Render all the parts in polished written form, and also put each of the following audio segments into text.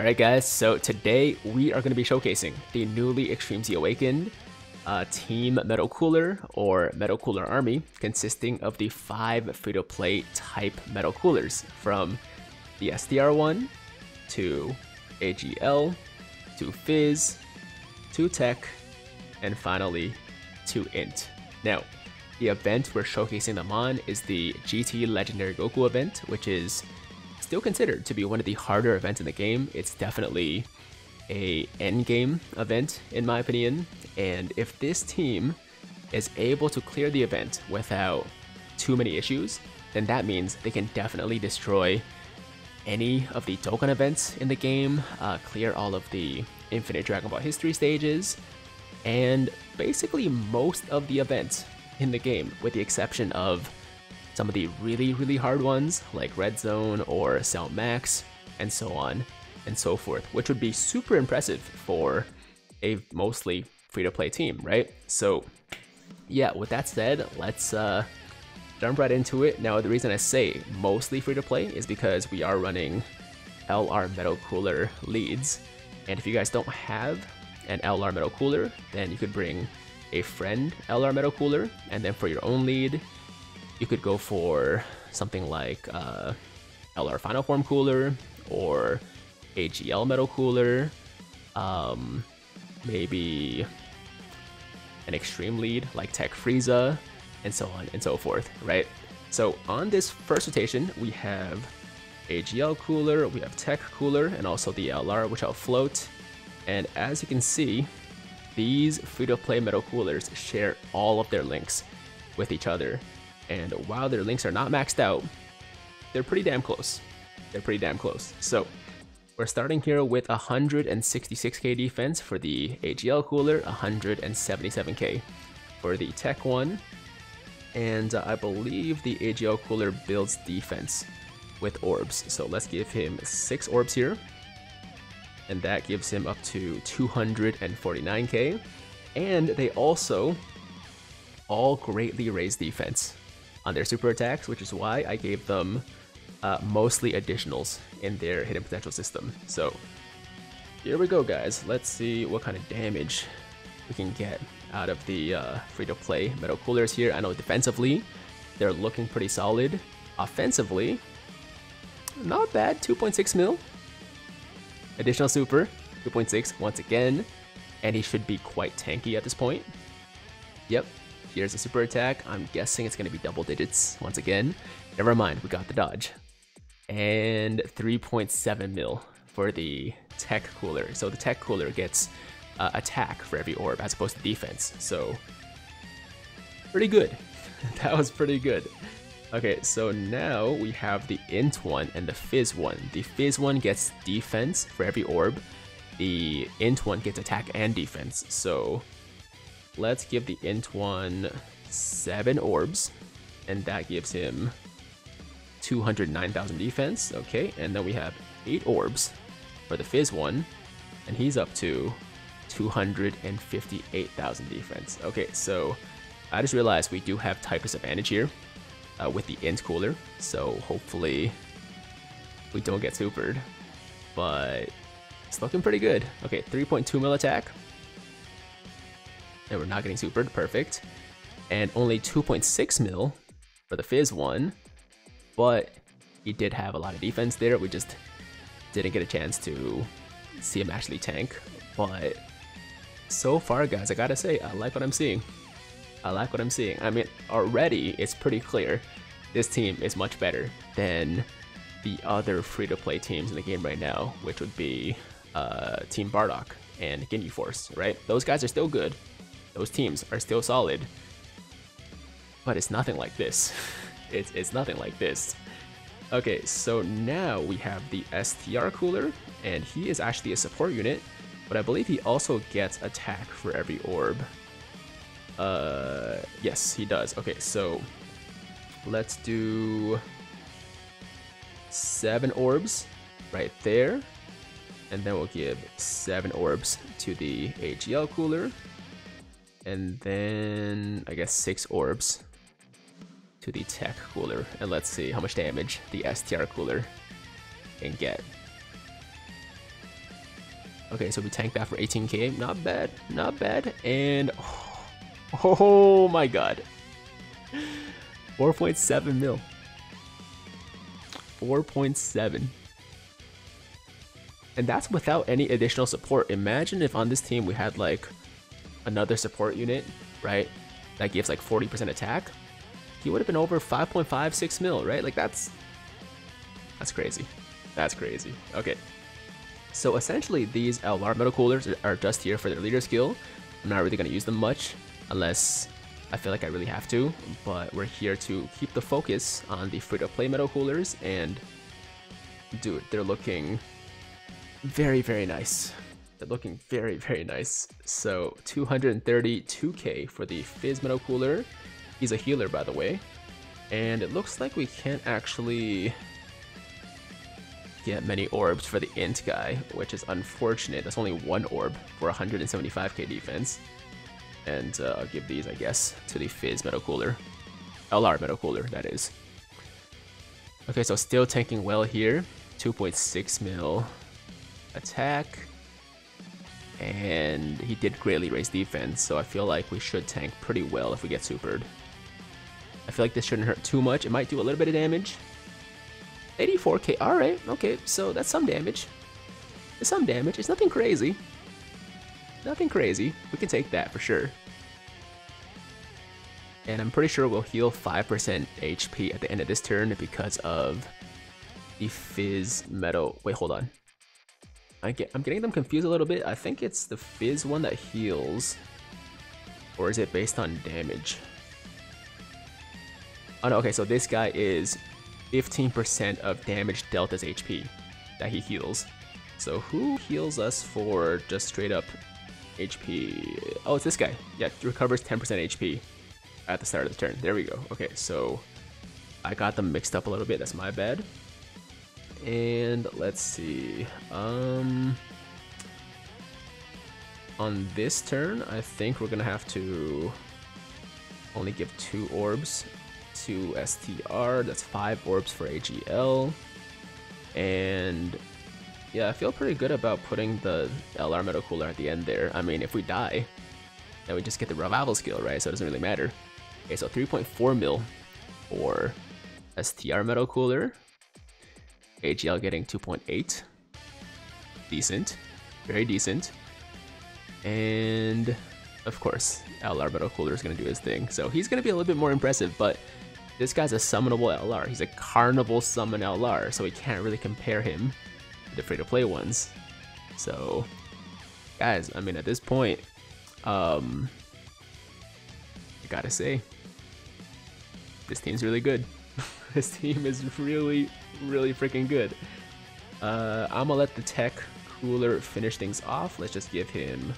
Alright guys, so today we are going to be showcasing the newly Extreme Z Awakened Team Metal Cooler or Metal Cooler Army, consisting of the 5 free-to-play type Metal Coolers from the SDR1 to AGL to Fizz to Tech and finally to Int. Now, the event we're showcasing them on is the GT Legendary Goku event, which is still considered to be one of the harder events in the game. It's definitely an endgame event in my opinion, and if this team is able to clear the event without too many issues, then that means they can definitely destroy any of the token events in the game, clear all of the Infinite Dragon Ball History stages, and basically most of the events in the game, with the exception of some of the really hard ones like Red Zone or Cell Max and so on and so forth, which would be super impressive for a mostly free-to-play team, right? So yeah, with that said, let's jump right into it. Now, the reason I say mostly free-to-play is because we are running LR Metal Cooler leads, and if you guys don't have an LR Metal Cooler, then you could bring a friend LR Metal Cooler, and then for your own lead, you could go for something like LR Final Form Cooler or AGL Metal Cooler, maybe an extreme lead like Tech Frieza, and so on and so forth, right? So on this first rotation, we have AGL Cooler, we have Tech Cooler, and also the LR, which I'll float. And as you can see, these free-to-play Metal Coolers share all of their links with each other. And while their links are not maxed out, they're pretty damn close. They're pretty damn close. So we're starting here with 166k defense for the AGL Cooler, 177k for the Tech one. And I believe the AGL Cooler builds defense with orbs. So let's give him 6 orbs here. And that gives him up to 249k. And they also all greatly raise defense on their super attacks, which is why I gave them mostly additionals in their hidden potential system. So here we go, guys. Let's see what kind of damage we can get out of the free-to-play Metal Coolers here. I know defensively, they're looking pretty solid. Offensively, not bad, 2.6 mil. Additional super, 2.6 once again, and he should be quite tanky at this point. Yep. Here's a super attack. I'm guessing it's going to be double digits once again. Never mind, we got the dodge. And 3.7 mil for the Tech Cooler. So the Tech Cooler gets attack for every orb as opposed to defense. So pretty good. That was pretty good. Okay, so now we have the Int one and the Fizz one. The Fizz one gets defense for every orb. The Int one gets attack and defense. So let's give the Int one 7 orbs, and that gives him 209,000 defense. Okay, and then we have 8 orbs for the Fizz one, and he's up to 258,000 defense. Okay, so I just realized we do have type disadvantage here with the Int Cooler, so hopefully we don't get supered, but it's looking pretty good. Okay, 3.2 mil attack. And we're not getting supered, perfect. And only 2.6 mil for the Fizz one, but he did have a lot of defense there. We just didn't get a chance to see him actually tank. But so far, guys, I gotta say, I like what I'm seeing. I like what I'm seeing. I mean, already it's pretty clear this team is much better than the other free-to-play teams in the game right now, which would be Team Bardock and Ginyu Force, right? Those guys are still good. Those teams are still solid, but it's nothing like this. It's nothing like this. Okay, so now we have the STR Cooler, and he is actually a support unit, but I believe he also gets attack for every orb. Yes, he does. Okay, so let's do 7 orbs right there, and then we'll give 7 orbs to the AGL Cooler. And then, I guess 6 orbs to the Tech Cooler. And let's see how much damage the STR Cooler can get. Okay, so we tanked that for 18k. Not bad, not bad. And oh my god, 4.7 mil. 4.7. And that's without any additional support. Imagine if on this team we had like another support unit, right? That gives like 40% attack. He would have been over 5.56 mil, right? Like that's crazy. That's crazy. Okay. So essentially these LR Metal Coolers are just here for their leader skill. I'm not really going to use them much unless I feel like I really have to, but we're here to keep the focus on the free-to-play Metal Coolers, and dude, they're looking very, very nice. They're looking very, very nice. So 232k for the Fizz Metal Cooler. He's a healer, by the way, and it looks like we can't actually get many orbs for the Int guy, which is unfortunate. That's only one orb for 175k defense. And I'll give these, I guess, to the Fizz Metal Cooler. LR Metal Cooler, that is. Okay, so still tanking well here. 2.6 mil attack. And he did greatly raise defense, so I feel like we should tank pretty well if we get supered. I feel like this shouldn't hurt too much. It might do a little bit of damage. 84k, alright, okay, so that's some damage. It's some damage, it's nothing crazy. Nothing crazy. We can take that for sure. And I'm pretty sure we'll heal 5% HP at the end of this turn because of the Fizz Metal. Wait, hold on. I'm getting them confused a little bit. I think it's the Fizz one that heals. Or is it based on damage? Oh no, okay, so this guy is 15% of damage dealt as HP that he heals. So who heals us for just straight up HP? Oh, it's this guy. Yeah, it recovers 10% HP at the start of the turn. There we go. Okay, so I got them mixed up a little bit. That's my bad. And let's see. On this turn, I think we're gonna have to only give 2 orbs to STR. That's 5 orbs for AGL. And yeah, I feel pretty good about putting the LR Metal Cooler at the end there. I mean, if we die, then we just get the revival skill, right? So it doesn't really matter. Okay, so 3.4 mil for STR Metal Cooler. AGL getting 2.8. Decent. Very decent. And of course, LR Metal Cooler is going to do his thing. So he's going to be a little bit more impressive, but this guy's a summonable LR. He's a carnival summon LR, so we can't really compare him the free-to-play ones. So guys, I mean, at this point, I gotta say, this team's really good. This team is really freaking good. I'm gonna let the Tech Cooler finish things off. Let's just give him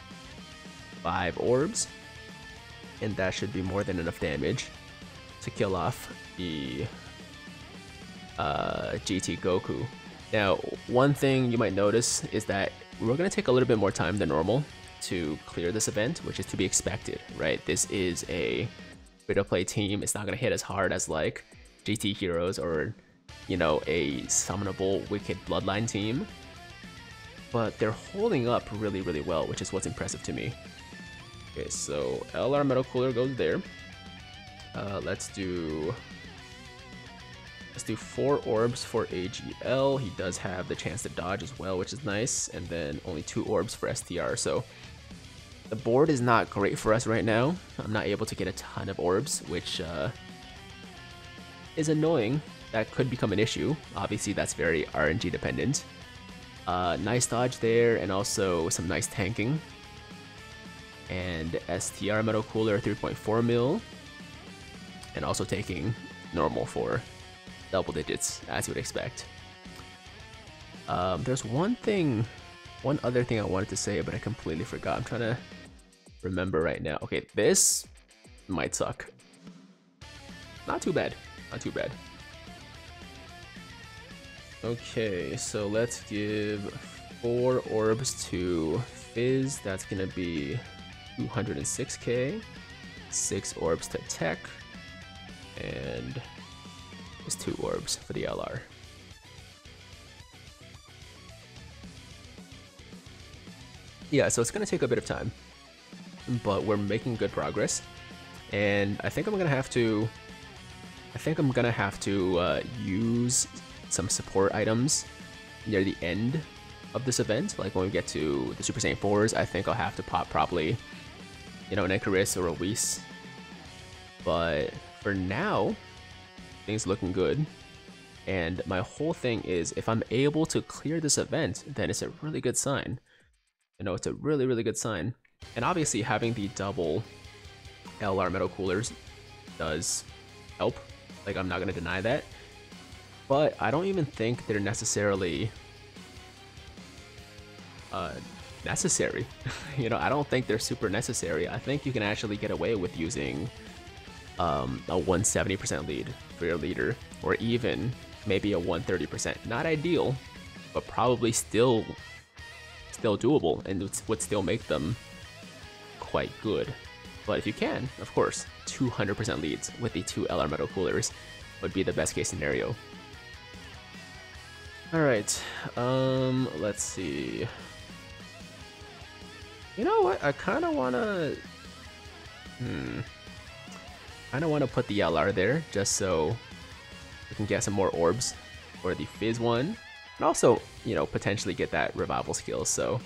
5 orbs, and that should be more than enough damage to kill off the GT Goku. Now, one thing you might notice is that we're going to take a little bit more time than normal to clear this event, which is to be expected, right? This is a free-to-play team. It's not going to hit as hard as like GT Heroes or, you know, a summonable Wicked Bloodline team. But they're holding up really, really well, which is what's impressive to me. Okay, so LR Metal Cooler goes there. Let's do 4 orbs for AGL. He does have the chance to dodge as well, which is nice. And then only 2 orbs for STR. So the board is not great for us right now. I'm not able to get a ton of orbs, which is annoying. That could become an issue. Obviously, that's very RNG dependent. Nice dodge there, and also some nice tanking. And STR Metal Cooler, 3.4 mil. And also taking normal for double digits, as you would expect. There's one other thing I wanted to say, but I completely forgot. I'm trying to remember right now. Okay, this might suck. Not too bad, not too bad. Okay, so let's give 4 orbs to Fizz. That's gonna be 206k. 6 orbs to Tech, and is 2 orbs for the LR. yeah, so it's going to take a bit of time, but we're making good progress. And I think I'm going to have to, use some support items near the end of this event. Like when we get to the Super Saiyan 4s, I think I'll have to pop probably, you know, an Icarus or a Whis. But for now, things looking good. And my whole thing is, if I'm able to clear this event, then it's a really good sign. You know, it's a really, really good sign. And obviously having the double LR Metal Coolers does help. Like, I'm not going to deny that. But I don't even think they're necessarily necessary. You know, I don't think they're super necessary. I think you can actually get away with using a 170% lead for your leader, or even maybe a 130%. Not ideal, but probably still doable, and would still make them quite good. But if you can, of course, 200% leads with the two LR Metal Coolers would be the best case scenario. Alright, let's see. You know what, I kind of want to... I don't want to put the LR there, just so we can get some more orbs for the Fizz one. And also, you know, potentially get that revival skill, so...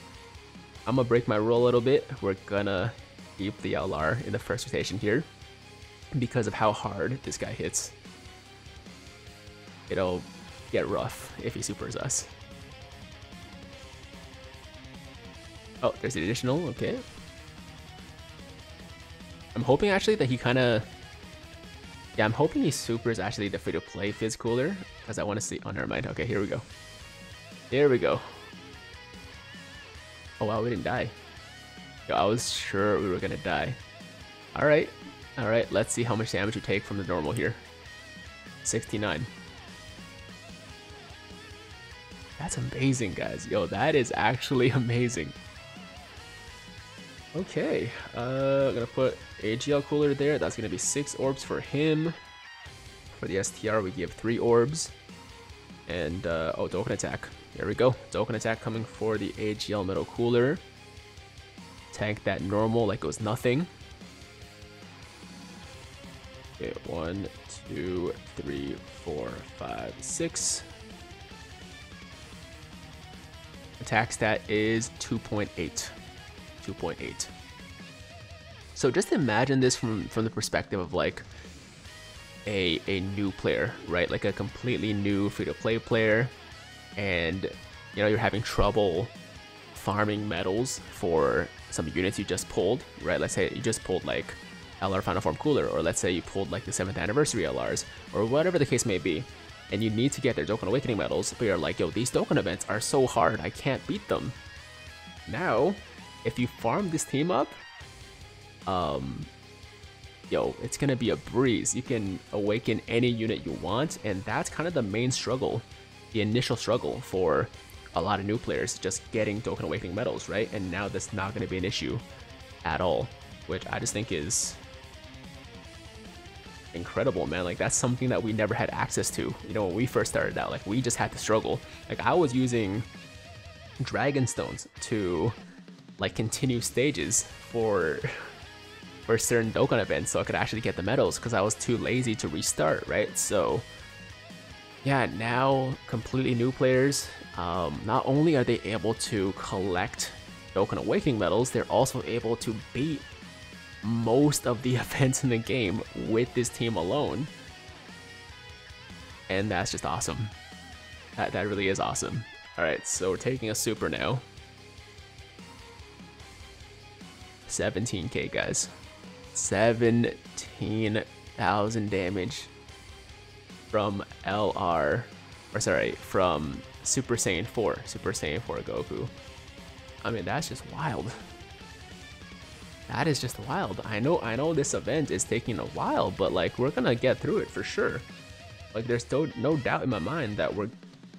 I'm gonna break my rule a little bit. We're gonna keep the LR in the first rotation here, because of how hard this guy hits. It'll get rough if he supers us. Oh, there's the additional, okay. I'm hoping actually that he kind of... Yeah, I'm hoping he supers actually the free-to-play Fizz Cooler, because I want to see... Oh, never mind. Okay, here we go. Here we go. Oh, wow, we didn't die. Yo, I was sure we were going to die. Alright. Alright, let's see how much damage we take from the normal here. 69. That's amazing, guys. Yo, that is actually amazing. Okay, I'm gonna put AGL Cooler there. That's gonna be 6 orbs for him. For the STR, we give 3 orbs. And, oh, Doken Attack. There we go. Doken Attack coming for the AGL Metal Cooler. Tank that normal like it was nothing. Okay, 1, 2, 3, 4, 5, 6. Attack stat is 2.8. 2.8. So just imagine this from the perspective of like a new player, right? Like a completely new free-to-play player, and you know, you're having trouble farming medals for some units you just pulled, right? Let's say you just pulled like LR Final Form Cooler, or let's say you pulled like the 7th anniversary LRs, or whatever the case may be, and you need to get their Dokkan Awakening medals, but you're like, yo, these Dokkan events are so hard, I can't beat them. Now, if you farm this team up, yo, it's gonna be a breeze. You can awaken any unit you want, and that's kind of the main struggle, the initial struggle for a lot of new players, just getting Dokkan Awakening medals, right? And now that's not gonna be an issue at all, which I just think is incredible, man. Like, that's something that we never had access to. You know, when we first started out, like, we just had to struggle. Like, I was using Dragon Stones to like continue stages for certain Dokkan events so I could actually get the medals, because I was too lazy to restart, right? So yeah, now completely new players, not only are they able to collect Dokkan Awakening medals, they're also able to beat most of the events in the game with this team alone, and that's just awesome. That really is awesome. Alright, so we're taking a super now. 17k, guys. 17,000 damage from LR, or sorry, from Super Saiyan 4, Super Saiyan 4 Goku. I mean, that's just wild. That is just wild. I know this event is taking a while, but like, we're gonna get through it for sure. Like, there's no doubt in my mind that we're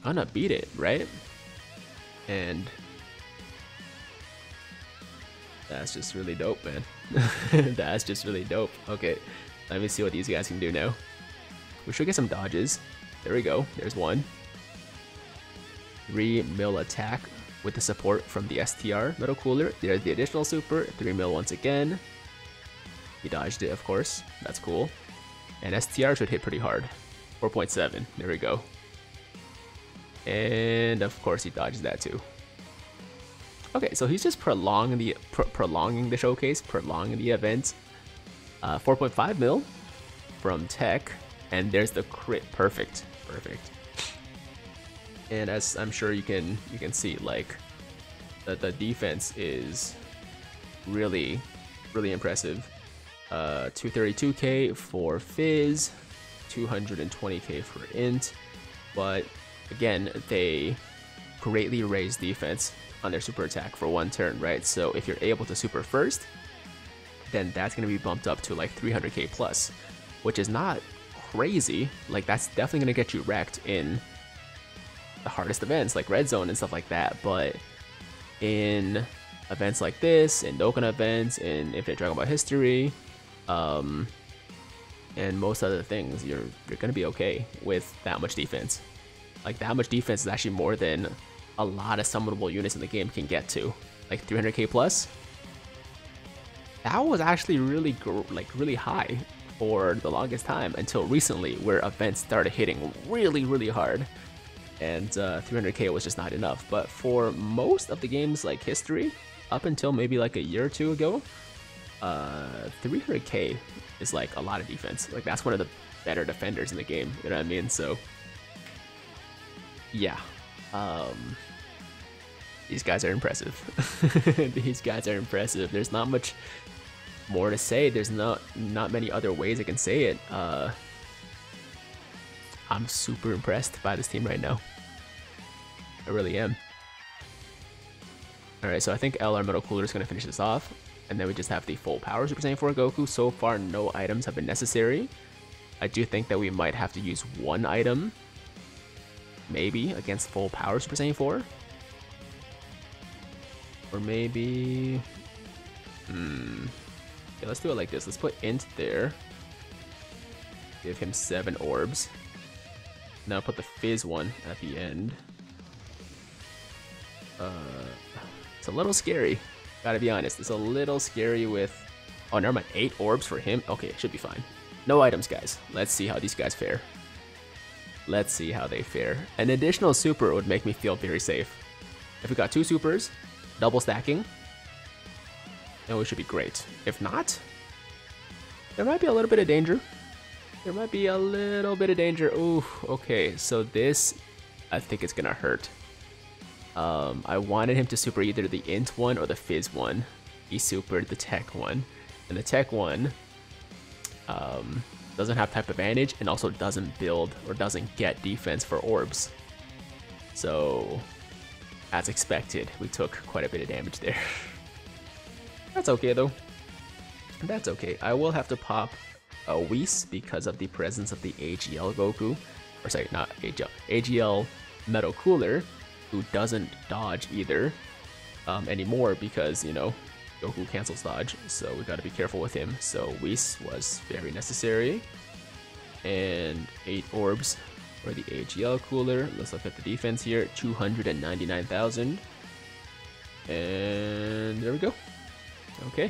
gonna beat it, right? And that's just really dope, man. That's just really dope. Okay, let me see what these guys can do now. We should get some dodges. There we go. There's one. 3 mil attack With the support from the STR Metal Cooler, there's the additional super, 3 mil once again. He dodged it, of course. That's cool. And STR should hit pretty hard. 4.7. There we go. And of course he dodges that too. Okay, so he's just prolonging the showcase, prolonging the event. 4.5 mil from Tech, and there's the crit. Perfect, perfect. And as I'm sure you can see, like that the defense is really, really impressive. 232k for Fizz, 220k for Int, but again, they greatly raise defense on their super attack for one turn, right? So if you're able to super first, then that's going to be bumped up to like 300k plus, which is not crazy. Like, that's definitely going to get you wrecked in the hardest events like Red Zone and stuff like that, but in events like this, in Dokkan events, in Infinite Dragon Ball History, and most other things, you're going to be okay with that much defense. Like, that much defense is actually more than a lot of summonable units in the game can get to. Like 300k plus. That was actually really really high for the longest time, until recently where events started hitting really, really hard. And 300k was just not enough. But for most of the game's like history, up until maybe like a year or two ago, 300k is like a lot of defense. Like, that's one of the better defenders in the game, you know what I mean? So yeah, these guys are impressive. These guys are impressive. There's not much more to say. There's not many other ways I can say it. I'm super impressed by this team right now. I really am. Alright, so I think LR Metal Cooler is going to finish this off. And then we just have the Full Power Super Saiyan 4 Goku. So far, no items have been necessary. I do think that we might have to use one item, maybe, against Full Power Super Saiyan 4. Or maybe... Yeah, let's do it like this. Let's put Int there. Give him 7 orbs. Now put the Fizz one at the end. It's a little scary. Gotta be honest. It's a little scary with... Oh, never mind. 8 orbs for him. Okay, it should be fine. No items, guys. Let's see how these guys fare. Let's see how they fare. An additional super would make me feel very safe. If we got 2 supers, double stacking, then we should be great. If not, there might be a little bit of danger. There might be a little bit of danger. Ooh, okay, so this, I think it's gonna hurt. I wanted him to super either the Int one or the Fizz one. He supered the Tech one. And the Tech one, doesn't have type advantage, and also doesn't build or doesn't get defense for orbs. So, as expected, we took quite a bit of damage there. That's okay though. That's okay. I will have to pop a Whis because of the presence of the AGL Goku, or sorry, not AGL, AGL Metal Cooler, who doesn't dodge either anymore because, you know, Goku cancels dodge, so we gotta be careful with him. So Whis was very necessary. And 8 orbs for the AGL Cooler. Let's look at the defense here, 299,000. And there we go. Okay.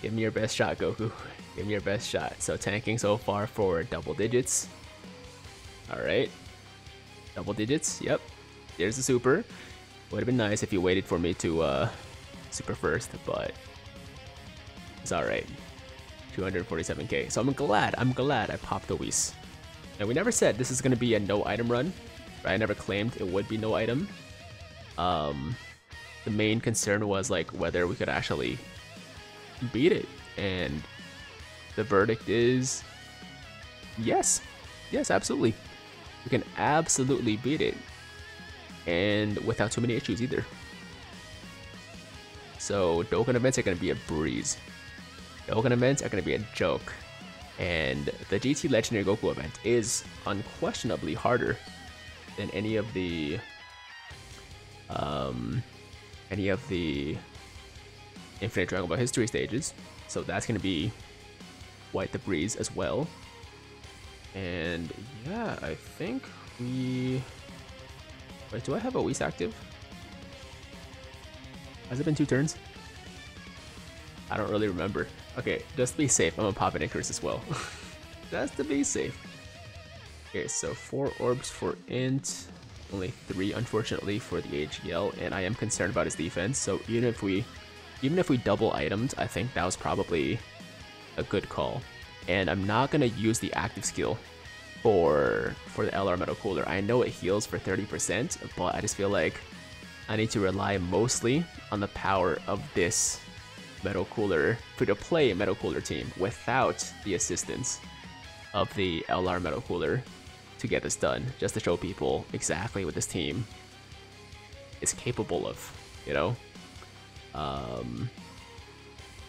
Give me your best shot, Goku. Give me your best shot. So tanking so far for double digits. Alright. Double digits, yep. There's the super. Would have been nice if you waited for me to super first, but it's alright. 247k. So I'm glad I popped the Whis. Now, we never said this is going to be a no item run. Right? I never claimed it would be no item. The main concern was like whether we could actually beat it. And the verdict is yes. Yes, absolutely. We can absolutely beat it. And without too many issues either. So Dokkan events are going to be a breeze. Dokkan events are going to be a joke. And the GT Legendary Goku event is unquestionably harder than any of the Infinite Dragon Ball History stages. So that's going to be quite the breeze as well. And yeah, I think we... Wait, do I have a Whis active? Has it been 2 turns? I don't really remember. Okay, just to be safe, I'm gonna pop in Icarus as well. Just to be safe. Okay, so 4 orbs for Int. Only 3, unfortunately, for the AGL, and I am concerned about his defense. So even if we double itemed, I think that was probably a good call. And I'm not gonna use the active skill for the LR Metal Cooler. I know it heals for 30%, but I just feel like I need to rely mostly on the power of this Metal Cooler to play a Metal Cooler team without the assistance of the LR Metal Cooler to get this done, just to show people exactly what this team is capable of, you know?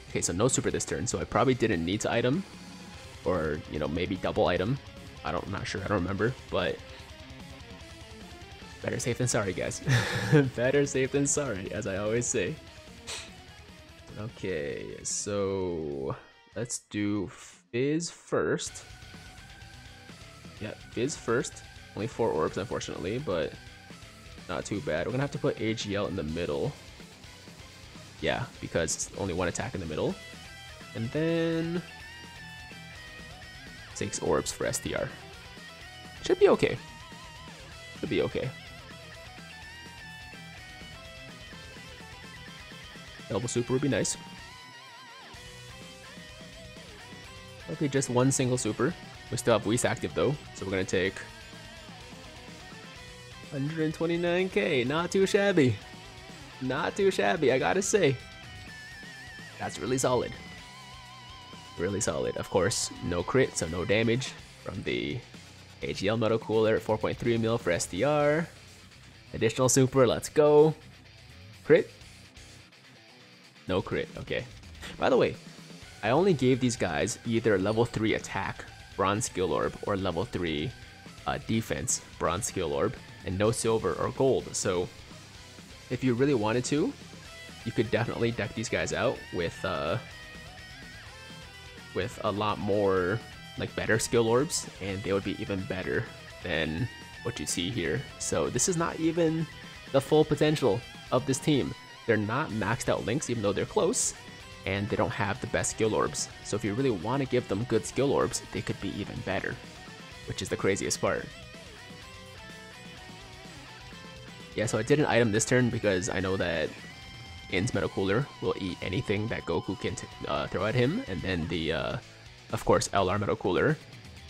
Okay, so no super this turn, so I probably didn't need to item, or, you know, maybe double item. I'm not sure, I don't remember, but better safe than sorry, guys. Better safe than sorry, as I always say. Okay, so let's do Fizz first. Yeah, Fizz first. Only 4 orbs, unfortunately, but not too bad. We're gonna have to put AGL in the middle. Yeah, because it's only 1 attack in the middle. And then 6 orbs for STR. Should be okay. Should be okay. Double super would be nice. Okay, just 1 single super. We still have Whis active though, so we're gonna take 129k. Not too shabby. Not too shabby, I gotta say. That's really solid. Really solid. Of course, no crit, so no damage from the AGL Metal Cooler at 4.3 mil for SDR. Additional super, let's go. Crit. No crit, okay. By the way, I only gave these guys either level 3 attack, bronze skill orb, or level 3 defense, bronze skill orb, and no silver or gold. So if you really wanted to, you could definitely deck these guys out with a lot more, like, better skill orbs, and they would be even better than what you see here. So this is not even the full potential of this team. They're not maxed out links, even though they're close, and they don't have the best skill orbs. So if you really want to give them good skill orbs, they could be even better, which is the craziest part. Yeah, so I did an item this turn because I know that In's Metal Cooler will eat anything that Goku can throw at him, and then the, of course, LR Metal Cooler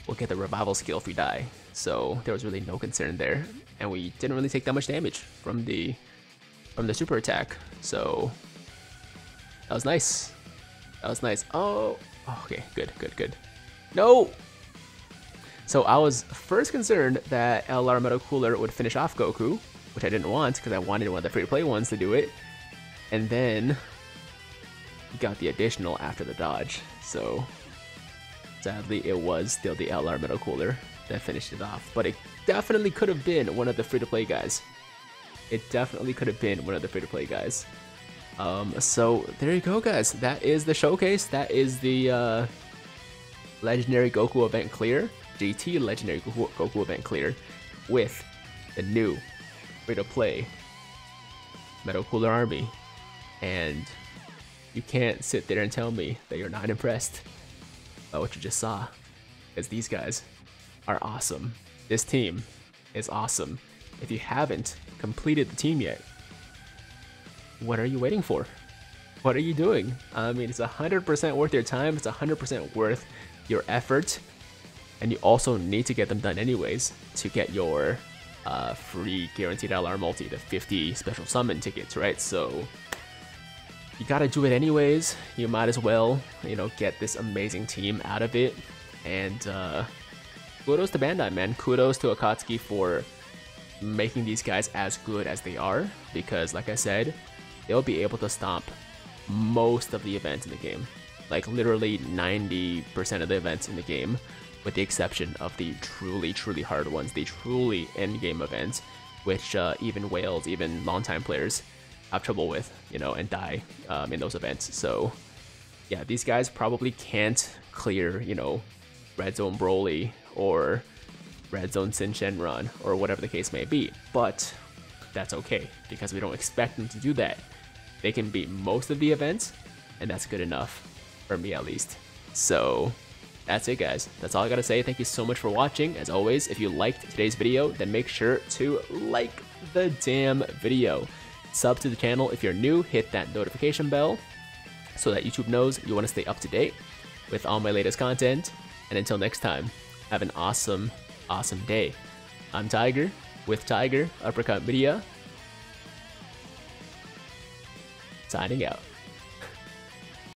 will get the revival skill if we die. So there was really no concern there, and we didn't really take that much damage from the super attack, so that was nice. That was nice. Oh, okay, good, good, good. No! So I was first concerned that LR Metal Cooler would finish off Goku, which I didn't want because I wanted one of the free-to-play ones to do it, and then he got the additional after the dodge, so sadly it was still the LR Metal Cooler that finished it off, but it definitely could have been one of the free-to-play guys. It definitely could have been one of the free-to-play guys. So there you go, guys. That is the showcase. That is the Legendary Goku event clear. GT Legendary Goku event clear with the new free-to-play Metal Cooler Army. And you can't sit there and tell me that you're not impressed by what you just saw, because these guys are awesome. This team is awesome. If you haven't completed the team yet, what are you waiting for? What are you doing? I mean, it's 100% worth your time, it's 100% worth your effort, and you also need to get them done anyways to get your free guaranteed LR multi, the 50 special summon tickets, right? So you gotta do it anyways. You might as well, you know, get this amazing team out of it. And kudos to Bandai, man. Kudos to Akatsuki for making these guys as good as they are, because like I said, they'll be able to stomp most of the events in the game, like literally 90% of the events in the game, with the exception of the truly hard ones, the truly end game events, which even whales, even longtime players have trouble with, you know, and die in those events. So yeah, these guys probably can't clear, you know, Red Zone Broly or Red Zone Sin Shen Run, or whatever the case may be, but that's okay, because we don't expect them to do that. They can beat most of the events, and that's good enough, for me at least. So that's it, guys. That's all I gotta say. Thank you so much for watching. As always, if you liked today's video, then make sure to like the damn video. Sub to the channel if you're new, hit that notification bell so that YouTube knows you want to stay up to date with all my latest content. And until next time, have an awesome, awesome day. I'm Tiger with Tiger Uppercut Media, signing out.